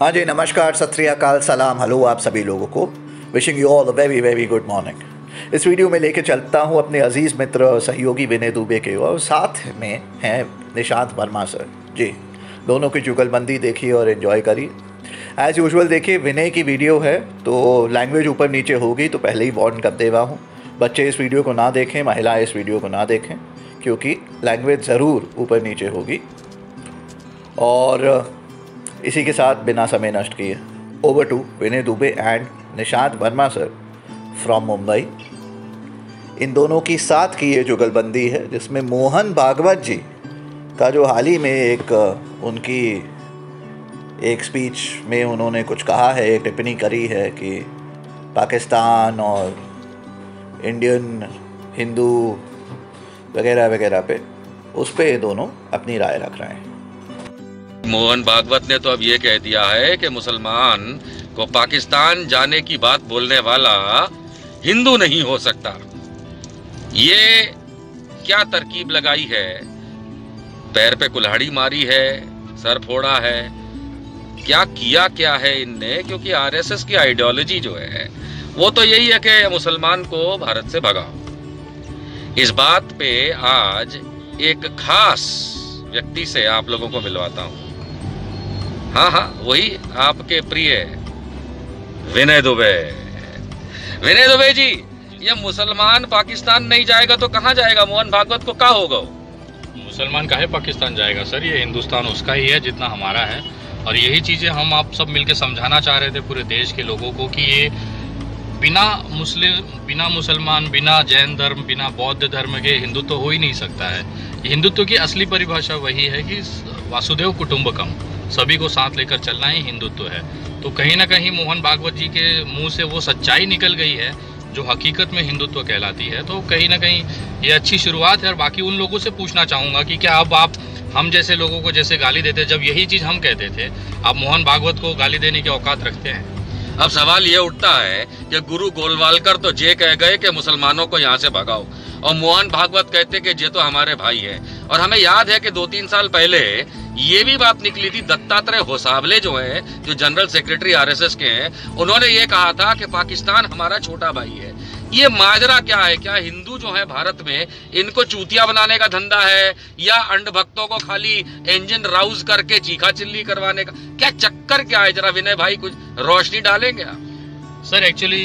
हाँ जी, नमस्कार, सत श्री अकाल, सलाम, हेलो आप सभी लोगों को। Wishing you all very very good morning. इस वीडियो में लेके चलता हूँ अपने अजीज़ मित्र और सहयोगी विनय दुबे के, और साथ में हैं निशांत वर्मा सर जी। दोनों की जुगलबंदी देखिए और एंजॉय करिए। एज यूजुअल देखिए, विनय की वीडियो है तो लैंग्वेज ऊपर नीचे होगी, तो पहले ही वार्न कर दे रहा हूँ, बच्चे इस वीडियो को ना देखें, महिलाएँ इस वीडियो को ना देखें, क्योंकि लैंग्वेज ज़रूर ऊपर नीचे होगी। और इसी के साथ बिना समय नष्ट किए over to Vinay Dubey and Nishant Verma sir from Mumbai. इन दोनों की साथ की ये जुगलबंदी है जिसमें मोहन भागवत जी का जो हाल ही में उनकी एक स्पीच में उन्होंने कुछ कहा है, एक टिप्पणी करी है कि पाकिस्तान और इंडियन हिंदू वगैरह वगैरह पे, उस पर ये दोनों अपनी राय रख रहे हैं। मोहन भागवत ने तो अब ये कह दिया है कि मुसलमान को पाकिस्तान जाने की बात बोलने वाला हिंदू नहीं हो सकता। ये क्या तरकीब लगाई है? पैर पे कुल्हाड़ी मारी है, सर फोड़ा है, क्या किया क्या है इनने? क्योंकि आरएसएस की आइडियोलॉजी जो है वो तो यही है कि मुसलमान को भारत से भगाओ। इस बात पे आज एक खास व्यक्ति से आप लोगों को मिलवाता हूं। हाँ, वही आपके प्रिय विनय दुबे। विनय दुबे जी, ये मुसलमान पाकिस्तान नहीं जाएगा तो कहाँ जाएगा? मोहन भागवत को क्या होगा? मुसलमान काहे पाकिस्तान जाएगा सर, ये हिंदुस्तान उसका ही है जितना हमारा है। और यही चीजें हम आप सब मिलकर समझाना चाह रहे थे पूरे देश के लोगों को कि ये बिना मुस्लिम, बिना मुसलमान, बिना जैन धर्म, बिना बौद्ध धर्म के हिंदुत्व हो ही नहीं सकता है। हिंदुत्व की असली परिभाषा वही है कि वासुदेव कुटुम्बकम, सभी को साथ लेकर चलना ही हिंदुत्व है। तो कहीं ना कहीं मोहन भागवत जी के मुंह से वो सच्चाई निकल गई है जो हकीकत में हिंदुत्व कहलाती है। तो कहीं ना कहीं ये अच्छी शुरुआत है। और बाकी उन लोगों से पूछना चाहूँगा कि क्या अब आप हम जैसे लोगों को जैसे गाली देते, जब यही चीज़ हम कहते थे, आप मोहन भागवत को गाली देने की औकात रखते हैं? अब सवाल ये उठता है कि गुरु गोलवालकर तो जे कह गए कि मुसलमानों को यहाँ से भगाओ, और मोहन भागवत कहते कि जे तो हमारे भाई हैं। और हमें याद है कि 2-3 साल पहले ये भी बात निकली थी, दत्तात्रेय होसाबले जो है, जो जनरल सेक्रेटरी आरएसएस के हैं, उन्होंने ये कहा था कि पाकिस्तान हमारा छोटा भाई है। ये माजरा क्या है? क्या हिंदू जो है भारत में, इनको चूतिया बनाने का धंधा है, या अंध भक्तों को खाली इंजन राउज करके चीखा चिल्ली करवाने का? क्या चक्कर क्या है? जरा विनय भाई कुछ रोशनी डालेंगे आप? Sir actually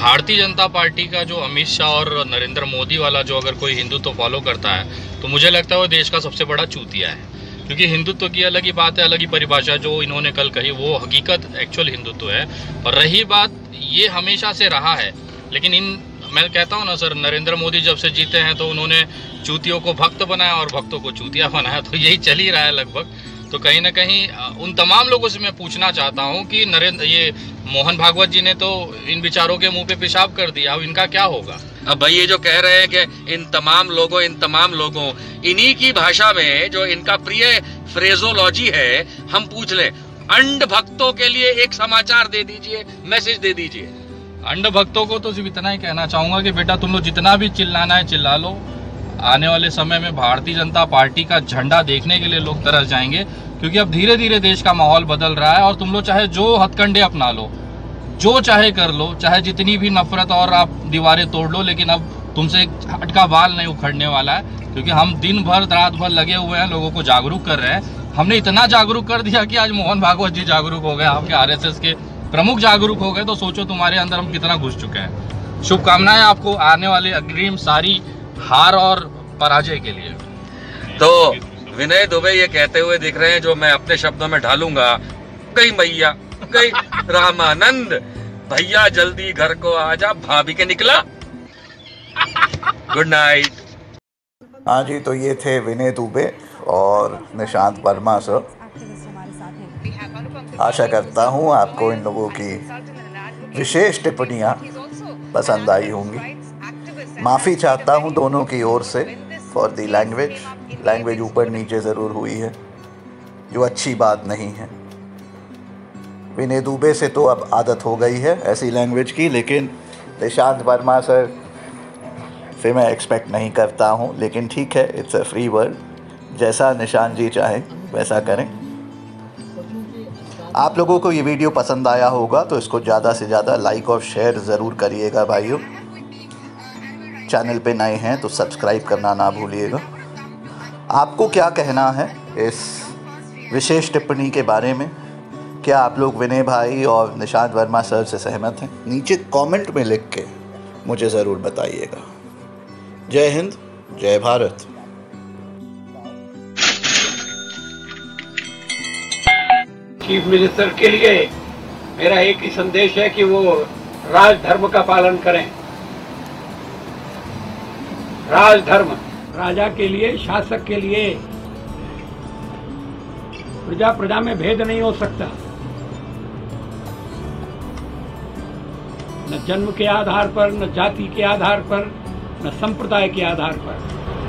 Bharatiya Janata party का जो अमित शाह और नरेंद्र मोदी वाला जो अगर कोई हिंदुत्व फॉलो करता है तो मुझे लगता है वो देश का सबसे बड़ा चूतिया है। क्योंकि हिंदुत्व की अलग ही बात है, अलग ही परिभाषा जो इन्होंने कल कही, वो हकीकत एक्चुअल हिंदुत्व है। और रही बात, ये हमेशा से रहा है। लेकिन मैं कहता हूँ ना सर, नरेंद्र मोदी जब से जीते हैं तो उन्होंने चूतियों को भक्त बनाया और भक्तों को चूतिया बनाया, तो यही चल ही रहा है लगभग। तो कहीं ना कहीं उन तमाम लोगों से मैं पूछना चाहता हूं कि ये मोहन भागवत जी ने तो इन विचारों के मुंह पे पेशाब कर दिया, अब इनका क्या होगा? अब भाई ये जो कह रहे हैं कि इन तमाम लोगों इन्हीं की भाषा में जो इनका प्रिय फ्रेजोलॉजी है, हम पूछ लें, अंध भक्तों के लिए एक समाचार दे दीजिए, मैसेज दे दीजिए। अंध भक्तों को तो सिर्फ इतना ही कहना चाहूंगा कि बेटा तुम लोग जितना भी चिल्लाना है चिल्ला लो, आने वाले समय में भारतीय जनता पार्टी का झंडा देखने के लिए लोग तरस जाएंगे। क्योंकि अब धीरे धीरे देश का माहौल बदल रहा है और तुम लोग चाहे जो हथकंडे अपना लो, जो चाहे कर लो, चाहे जितनी भी नफरत और आप दीवारें तोड़ लो, लेकिन अब तुमसे एक हट का बाल नहीं उखड़ने वाला है। क्योंकि हम दिन भर रात भर लगे हुए हैं, लोगों को जागरूक कर रहे हैं। हमने इतना जागरूक कर दिया कि आज मोहन भागवत जी जागरूक हो गए, आपके RSS के प्रमुख जागरूक हो गए, तो सोचो तुम्हारे अंदर हम कितना घुस चुके हैं। शुभकामनाएं आपको आने वाले अग्रिम सारी हार और पराजय के लिए। तो विनय दुबे ये कहते हुए दिख रहे हैं, जो मैं अपने शब्दों में ढालूंगा, कई मैया कई रामानंद, भैया जल्दी घर को आजा, भाभी के निकला, गुड नाइट। हाँ जी, तो ये थे विनय दुबे और निशांत वर्मा सर। आशा करता हूँ आपको इन लोगों की विशेष टिप्पणियाँ पसंद आई होंगी। माफ़ी चाहता हूं दोनों की ओर से फॉर दी लैंग्वेज ऊपर नीचे ज़रूर हुई है, जो अच्छी बात नहीं है। विनय दुबे से तो अब आदत हो गई है ऐसी लैंग्वेज की, लेकिन निशांत वर्मा सर से मैं एक्सपेक्ट नहीं करता हूं। लेकिन ठीक है, इट्स अ फ्री वर्ल्ड, जैसा निशांत जी चाहें वैसा करें। आप लोगों को ये वीडियो पसंद आया होगा तो इसको ज़्यादा से ज़्यादा लाइक और शेयर ज़रूर करिएगा भाइयों। चैनल पे नए हैं तो सब्सक्राइब करना ना भूलिएगा। आपको क्या कहना है इस विशेष टिप्पणी के बारे में? क्या आप लोग विनय भाई और निशांत वर्मा सर से सहमत हैं? नीचे कमेंट में लिख के मुझे ज़रूर बताइएगा। जय हिंद, जय भारत। चीफ मिनिस्टर के लिए मेरा एक ही संदेश है कि वो राज धर्म का पालन करें। राज धर्म राजा के लिए, शासक के लिए, प्रजा प्रजा में भेद नहीं हो सकता। न जन्म के आधार पर, न जाति के आधार पर, न संप्रदाय के आधार पर।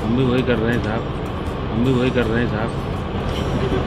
हम भी वही कर रहे हैं साहब, हम भी वही कर रहे हैं साहब।